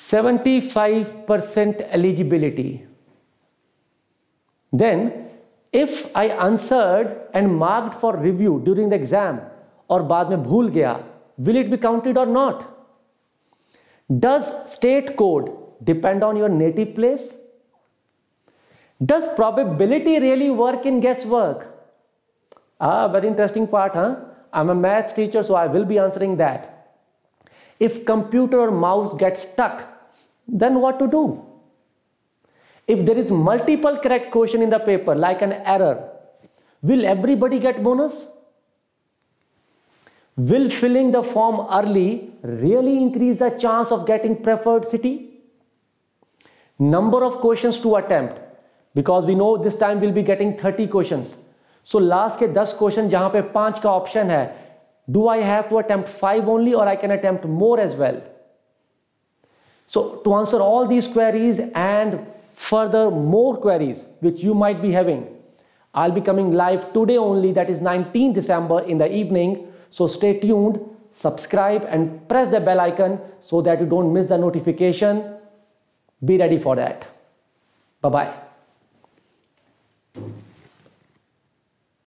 75% eligibility. Then, if I answered and marked for review during the exam or बाद में भूल गया, will it be counted or not? Does state code depend on your native place? Does probability really work in guesswork? Ah, very interesting part, huh? I'm a maths teacher, so I will be answering that. If computer or mouse gets stuck, then what to do? If there is multiple correct question in the paper, like an error, will everybody get bonus? Will filling the form early really increase the chance of getting preferred city? Number of questions to attempt, because we know this time we'll be getting 30 questions. So last के 10 question जहाँ पे 5 का option है, do I have to attempt 5 only or I can attempt more as well? So to answer all these queries and further more queries which you might be having, I'll be coming live today only, that is 19 December in the evening. So stay tuned, subscribe and press the bell icon so that you don't miss the notification. Be ready for that. Bye-bye.